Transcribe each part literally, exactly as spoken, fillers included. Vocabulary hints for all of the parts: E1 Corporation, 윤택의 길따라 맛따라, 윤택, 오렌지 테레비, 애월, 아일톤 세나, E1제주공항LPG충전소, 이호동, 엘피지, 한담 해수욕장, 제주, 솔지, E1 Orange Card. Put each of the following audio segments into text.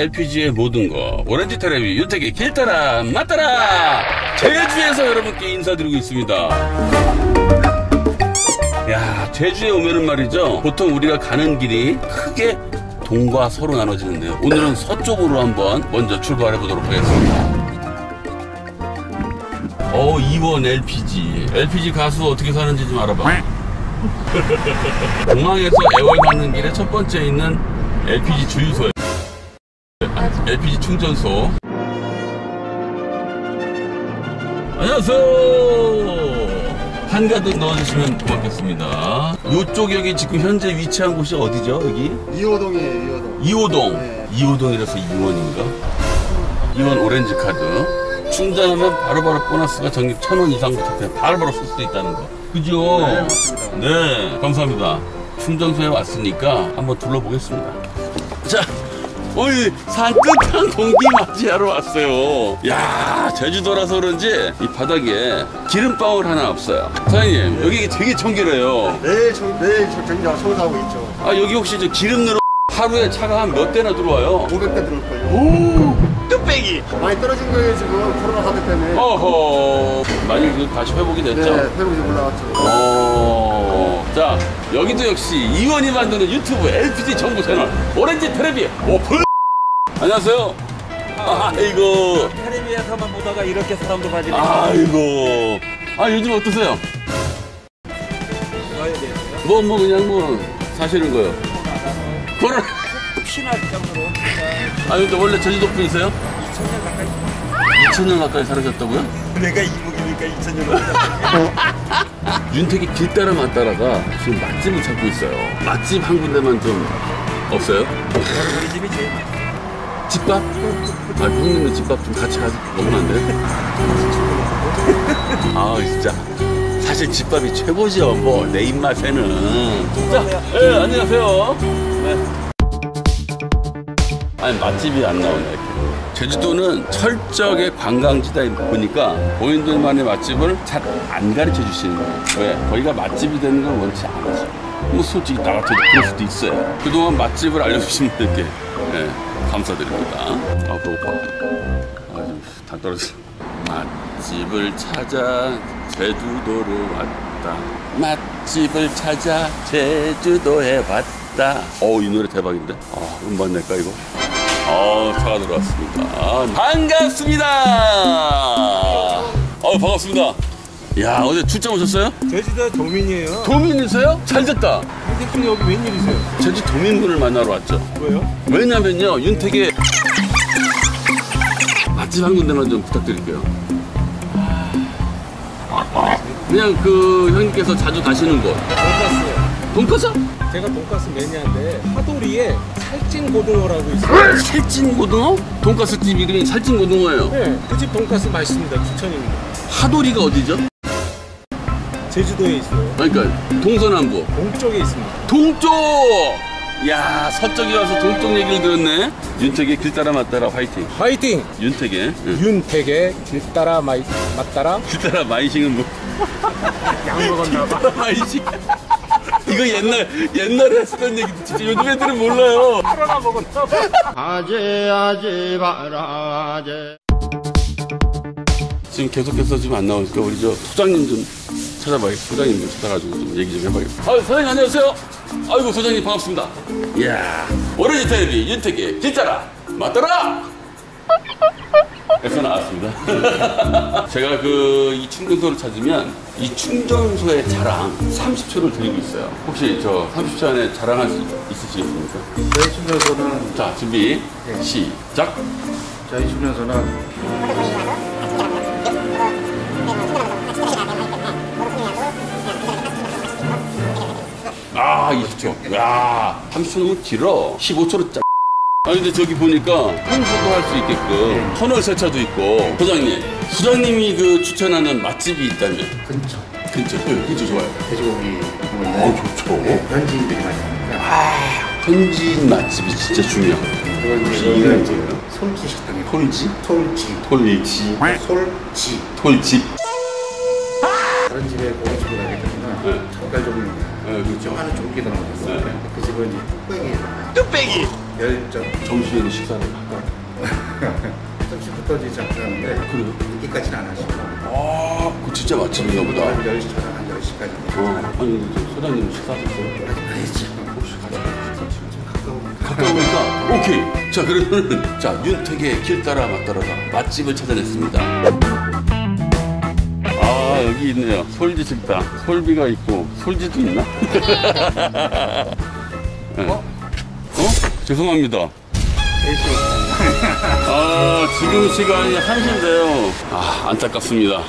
엘피지의 모든 것, 오렌지 테레비, 윤택의 길따라 맞따라 제주에서 여러분께 인사드리고 있습니다. 야, 제주에 오면은 말이죠, 보통 우리가 가는 길이 크게 동과 서로 나눠지는데요, 오늘은 서쪽으로 한번 먼저 출발해 보도록 하겠습니다. 어, 이 번 엘피지. 엘피지 가수 어떻게 사는지 좀 알아봐. 공항에서 애월 가는 길에 첫 번째 있는 엘피지 주유소에 엘피지 충전소. 안녕하세요. 한가득 넣어주시면 고맙겠습니다. 요쪽 여기 지금 현재 위치한 곳이 어디죠? 여기? 이호동이에요, 이호동. 이호동. 네. 이호동이라서 이 원인가? 이 원 오렌지 카드. 충전하면 바로바로 보너스가 적립 천 원 이상부터 그냥 바로바로 쓸 수 있다는 거. 그죠? 네, 맞습니다. 네, 감사합니다. 충전소에 왔으니까 한번 둘러보겠습니다. 자, 오늘 산 끝한 공기 맞이하러 왔어요. 야, 제주도라서 그런지 이 바닥에 기름방울 하나 없어요. 사장님, 여기 되게 청결해요. 네, 저, 네, 저 굉장히 청소하고 있죠. 아, 여기 혹시 저 기름 넣는 하루에 차가 한 몇 대나 들어와요? 오백 대 들어올걸요. 오, 뚝배기. 많이 떨어진 거예요, 지금 코로나 사태 때문에. 어허, 많이 다시 회복이 됐죠? 네, 회복이 올라왔죠. 오. 자, 여기도 역시 이원이 만드는 유튜브 엘피지 정보 채널 오렌지 테레비 오픈! 안녕하세요. 아이고, 테레비에서만 보다가 이렇게 사람도 봐지네. 아이고, 아, 요즘 어떠세요? 뭐뭐 뭐 그냥 뭐 사시는 거예요? 코로나 혹시나 정도로. 아, 근데 원래 제주도 분이세요? 이천 년 가까이. 이천 년 가까이 살으셨다고요? 내가 이북이니까 이천 년 가까이. 윤택이 길따라 맞따라가 지금 맛집을 찾고 있어요. 맛집 한 군데만 좀 없어요? 바로 우리 집이지. 집밥? 아, 형님은 집밥 좀 같이 가서 먹으면 안 돼요? 아, 진짜 사실 집밥이 최고죠, 뭐 내 입맛에는. 자, 예, 안녕하세요. 네. 아니, 맛집이 안 나오네. 제주도는 철저하게 관광지다 보니까 본인들만의 맛집을 잘 안 가르쳐 주시는 거예요. 왜? 거기가 맛집이 되는 걸 원치 않죠. 뭐 솔직히 나 같아도 그럴 수도 있어요. 그동안 맛집을 알려주신 분들께, 네, 감사드립니다. 아, 배고파. 아유, 다 떨어졌어. 맛집을 찾아 제주도로 왔다. 맛집을 찾아 제주도에 왔다. 어우, 이 노래 대박인데? 아, 음반 낼까 이거? 어, 차가 들어왔습니다. 아, 반갑습니다. 어, 반갑습니다. 야, 어제 출장 오셨어요? 제주도 도민이에요. 도민이세요? 잘 됐다. 윤택님, 여기 웬일이세요? 제주 도민분을 만나러 왔죠. 왜요? 왜냐면요, 윤택의 맛집 한 군데만 좀 부탁드릴게요. 그냥 그 형님께서 자주 가시는 곳. 돈까스? 제가 돈까스 매니아인데 하도리에 살찐고등어라고 있어요. 살찐고등어? 돈까스 집 이름이 살찐고등어예요. 네, 그 집 돈까스 맛있습니다. 추천입니다. 하도리가 어디죠? 제주도에 있어요. 그러니까 동서남부. 동쪽에 있습니다. 동쪽! 야, 서쪽이 와서 동쪽 얘기를 들었네. 윤택의 길따라 맞따라 화이팅. 화이팅! 윤택의. 응. 윤택의 길따라 마이, 맞따라. 길따라 마이싱은 뭐? 양 먹었나 봐. 길따라 마이싱. 이거 옛날, 옛날에 했던 얘기 진짜 요즘 애들은 몰라요. 코로나 먹었나 봐. 아재, 아재, 마라, 아재. 지금 계속해서 지금 안 나오니까 우리 저 소장님 좀 찾아봐야겠어. 소장님 좀 찾아가지고 좀 얘기 좀 해봐야겠어. 아, 소장님 안녕하세요. 아이고, 소장님 반갑습니다. 이야, 오렌지 테레비 윤택의 길따라 맞따라! 에서 나왔습니다. 제가 그 이 충전소를 찾으면 이 충전소의 자랑 삼십 초를 드리고 있어요. 혹시 저 삼십 초 안에 자랑할 수 있으시겠습니까? 저희 충전소는, 자, 준비. 네. 시작. 저희 충전소는 아, 이십 초. 야, 삼십 초 너무 길어. 십오 초로 짜. 아, 근데 저기 보니까 평소도 할 수 있게끔 터널 세차도 있고. 소장님, 소장님이 그 추천하는 맛집이 있다면? 근처. 근처. 네, 근처 좋아요. 돼지고기. 어, 좋죠. 네, 현지인들이 맛있으니까. 아, 현지인 맛집이 진짜 중요해요. 이거는 이제 솔지 식당이에요. 솔지? 솔지. 솔지. 솔지. 솔지. 다른 집에 고깃집을 가게 되면 젓갈 종류. 네, 그렇죠. 하는 종기도 나오겠어요. 그 집은 이제 뚝배기예요. 뚝배기. 열 점. 정수에는 식사를 바꿔요. 점심부터 이제 장사하는데 그래요? 늦게까지는 안 하시고. 아, 그 진짜 맛집인가 보다. 열 시, 한 열 시까지. 어. 아니, 소장님 식사하셨어요? 아직 안 했죠. 혹시 가까우니까. 가까우니까? 오케이. 자, 그러면 자, 윤택의 길 따라 맛 따라가 맛집을 찾아냈습니다. 여기 있네요. 솔지 식당. 솔비가 있고, 솔지도 있나? 네. 어? 어? 죄송합니다. 아, 지금 시간이 한 시인데요. 아, 안타깝습니다.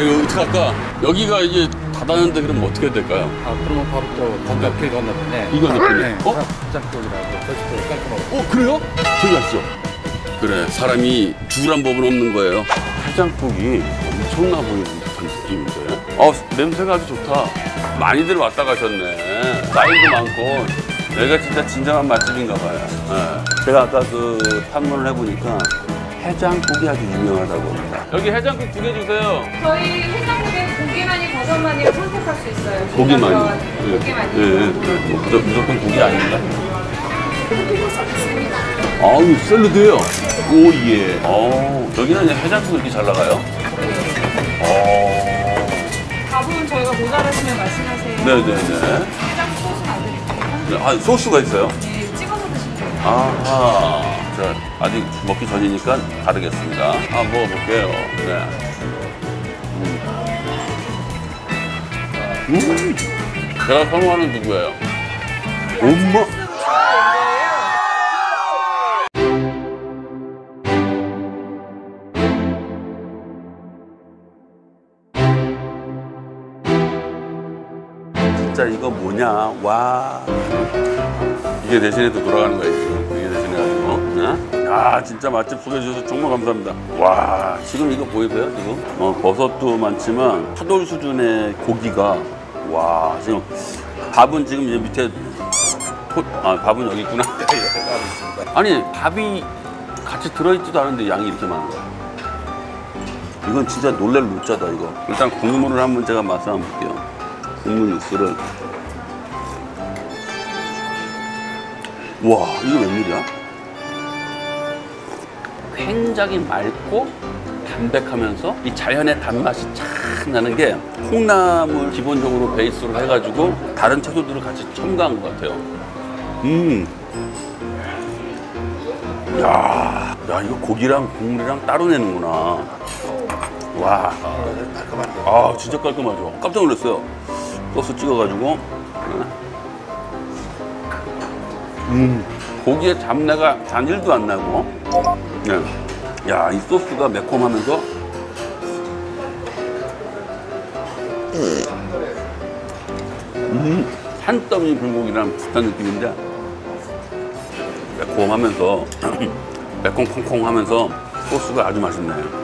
이거 어떡할까? 여기가 이제 닫았는데 그럼 어떻게 해야 될까요? 아, 그러면 바로 또 건너편 건너편에. 이 건너편에? 어? 장 쪽이라고. 솔직히 깔끔하고. 어, 그래요? 저기 가시죠. 그래, 사람이 죽으란 법은 없는 거예요. 해장국이 엄청나 보이는 듯한 느낌인데, 어, 냄새가 아주 좋다. 많이들 왔다 가셨네. 나이도 많고, 여기가 진짜 진정한 맛집인가 봐요. 네. 제가 아까 그 탐문을 해보니까 해장국이 아주 유명하다고 합니다. 여기 해장국 두 개 주세요. 저희 해장국에 고기만이, 버섯만이 선택할 수 있어요. 고기만이? 네. 고기만이. 네. 네. 뭐, 무조건 고기 아닙니다. 아우, 샐러드예요. 오, 예. 어, 여기는 이제 해장국 이렇게 잘 나가요? 네. 어. 밥은 저희가 모자라시면 말씀하세요. 네네네. 해장국 소스는 안 드릴까요? 아, 소스가 있어요? 네, 찍어서 드시면 돼요. 아하. 자, 아직 먹기 전이니까 다르겠습니다. 아, 먹어볼게요. 네. 음. 음. 제가 선호하는 누구예요? 엄마. 진짜 이거 뭐냐? 와, 이게 대신에 또 돌아가는 거야 지금. 이게 대신에 가지고. 어? 아, 진짜 맛집 소개해주셔서 정말 감사합니다. 와, 지금 이거 보이세요? 지금 어, 버섯도 많지만 차돌 수준의 고기가. 와, 지금 밥은 지금 이제 밑에 토... 아, 밥은 여기 있구나. 아니, 밥이 같이 들어있지도 않은데 양이 이렇게 많은 거야. 이건 진짜 놀랄 문자다 이거. 일단 국물을 한번 제가 맛을 한번 볼게요. 국물 육수를. 와, 이거 웬일이야? 굉장히 맑고 담백하면서 이 자연의 단맛이 착 나는 게, 콩나물 기본적으로 베이스로 해가지고 다른 채소들을 같이 첨가한 것 같아요. 음. 야, 야, 이거 고기랑 국물이랑 따로 내는구나. 와. 아, 진짜 깔끔하죠. 깜짝 놀랐어요. 소스 찍어가지고. 음, 고기에 잡내가 잔일도 안 나고. 네. 야, 이 소스가 매콤하면서. 음, 산더미 불고기랑 비슷한 느낌인데 매콤하면서 매콤콩콩하면서 소스가 아주 맛있네요.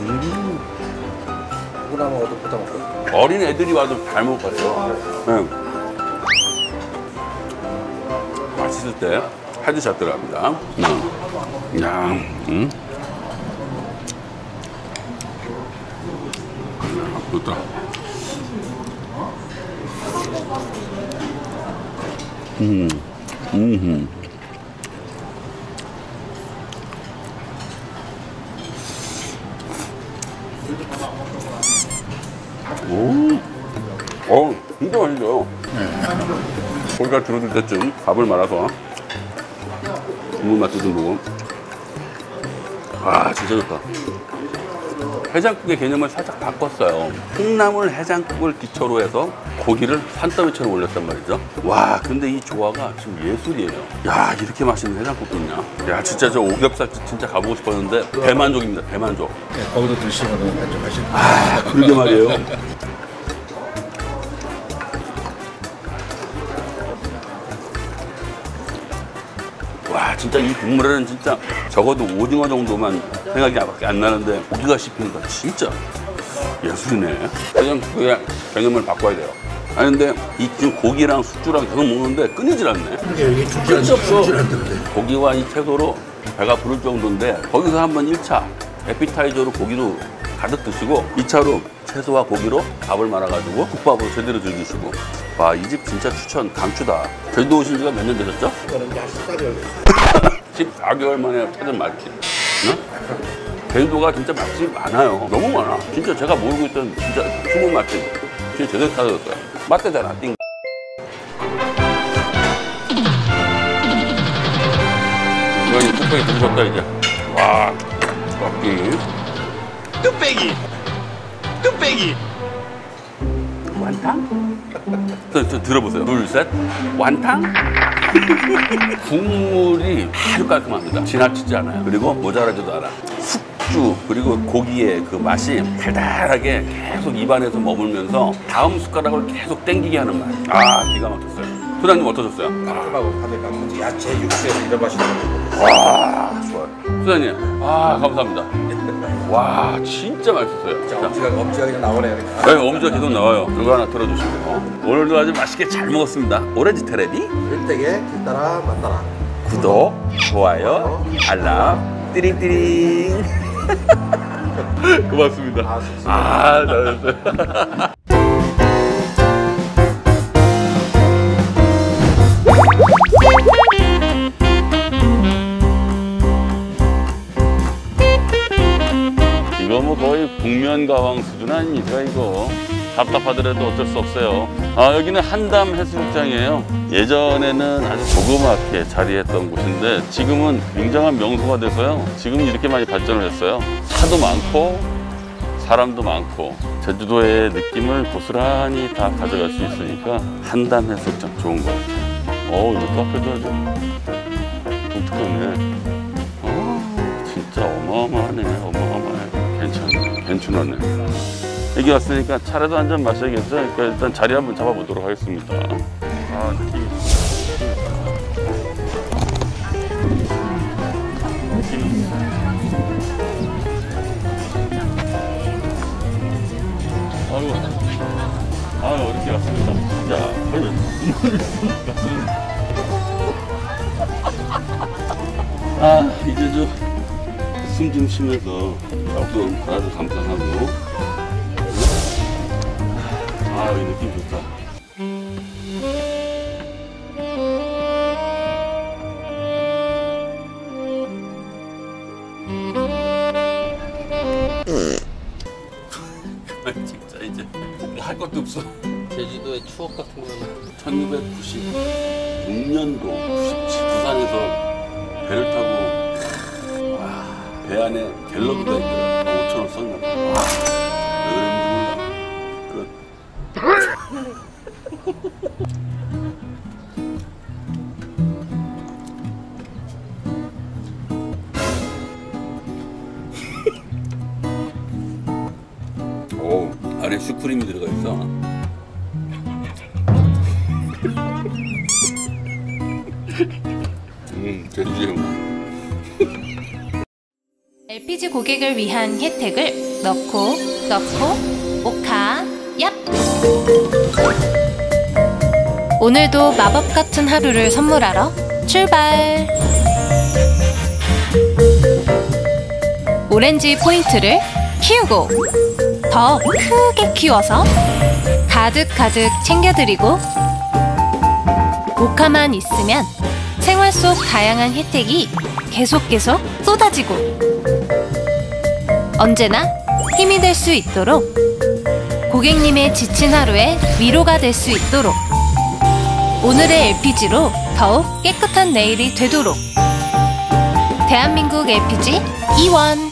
음. 누구나 먹어도 부담 없고. 어린 애들이 와도 잘 먹을 것 같아요. 네. 맛있을 때 헤드샷 들어갑니다. 음. 야, 음. 좋다. 음, 음. 오, 어, 진짜 맛있어요. 네. 고기가 줄어들 때쯤 밥을 말아서 국물 맛도 좀 보고. 아, 진짜 좋다. 해장국의 개념을 살짝 바꿨어요. 콩나물 해장국을 기초로 해서 고기를 산더미처럼 올렸단 말이죠. 와, 근데 이 조화가 지금 예술이에요. 야, 이렇게 맛있는 해장국도 있냐. 야, 진짜 저 오겹살집 진짜 가보고 싶었는데 대만족입니다. 대만족. 네, 거기도 드시면 만족하실 거예요. 아, 그러게 말이에요. 와, 진짜 이 국물에는 진짜 적어도 오징어 정도만 생각이 안 나는데 고기가 씹히는 거 진짜 예술이네. 해장국의 개념을 바꿔야 돼요. 아니, 근데 이 지금 고기랑 숙주랑 계속 먹는데 끊이질 않네. 이게 끊이질 없어. 고기와 이 채소로 배가 부를 정도인데, 거기서 한번 일 차 에피타이저로 고기도 가득 드시고 이 차로 채소와 고기로 밥을 말아가지고 국밥으로 제대로 즐기시고. 와, 이 집 진짜 추천, 강추다. 제주도 오신 지가 몇 년 되셨죠? 저는 약 십사 개월. 십사 개월 만에 찾은 맛집. 응? 제주도가 진짜 맛집이 많아요. 너무 많아. 진짜 제가 모르고 있던 진짜 숨은 맛집. 진짜 제대로 찾아줬어요. 맛대잖아, 띵. 이거 뚝배기 들으셨다, 이제. 와, 뚝배기. 뚝배기! 뚝배기! 완탕? 저, 저 들어보세요. 둘, 셋. 완탕? 국물이 아주 깔끔합니다. 지나치지 않아요. 그리고 모자라지도 않아. 숙주, 그리고 고기의 그 맛이 달달하게 계속 입안에서 머물면서 다음 숟가락을 계속 땡기게 하는 맛. 아, 기가 막혔어요. 소장님 어떠셨어요? 깔끔하고 다들 감무지 야채, 육수에서 이래 마시는 거. 와, 좋아요. 소장님, 아, 감사합니다. 와, 진짜 맛있었어요. 진짜 엄지가, 엄지가 계속 나오네요. 네, 엄지가 계속 나와요. 이거 하나 들어주시고. 어. 오늘도 아주 맛있게 잘 먹었습니다. 오렌지 테레비. 윤택에 따라 만나라. 구독, 좋아요, 알람, 띠링띠링. 고맙습니다. 아, 좋습니다. 아, 잘했어요. 국면가왕 수준 아닙니까 이거. 답답하더라도 어쩔 수 없어요. 아, 여기는 한담 해수욕장이에요. 예전에는 아주 조그맣게 자리했던 곳인데 지금은 굉장한 명소가 돼서요. 지금 이렇게 많이 발전을 했어요. 차도 많고 사람도 많고 제주도의 느낌을 고스란히 다 가져갈 수 있으니까 한담 해수욕장 좋은 거 같아요. 어우, 이 카페도 아주 독특하네. 어, 진짜 어마어마하네. 어마어마해. 괜찮네, 괜찮네. 여기 왔으니까 차라도 한 잔 마셔야겠죠? 그러니까 일단 자리 한번 잡아보도록 하겠습니다. 아, 느낌. 아이고, 아유, 어렵게 왔습니다. 자, 아, 이제 좀. 숨 좀 쉬면서 조금 가서 감상하고. 아, 이 느낌 좋다. 진짜 이제 할 것도 없어. 제주도의 추억 같은 거는 천구백구십육 년도 부산에서 배를 타고 배 안에 갤러비가 있더라. 오천 원 썼나 봐. 왜 그랬는지 몰라. 끝. 오, 안에 슈크림이 들어가 있어. 음, 제주의 맛. 엘피지 고객을 위한 혜택을 넣고 넣고 오카 얍! 오늘도 마법 같은 하루를 선물하러 출발! 오렌지 포인트를 키우고 더 크게 키워서 가득가득 챙겨드리고 오카만 있으면 생활 속 다양한 혜택이 계속 계속 쏟아지고 언제나 힘이 될 수 있도록 고객님의 지친 하루에 위로가 될 수 있도록 오늘의 엘피지로 더욱 깨끗한 내일이 되도록 대한민국 엘피지 이원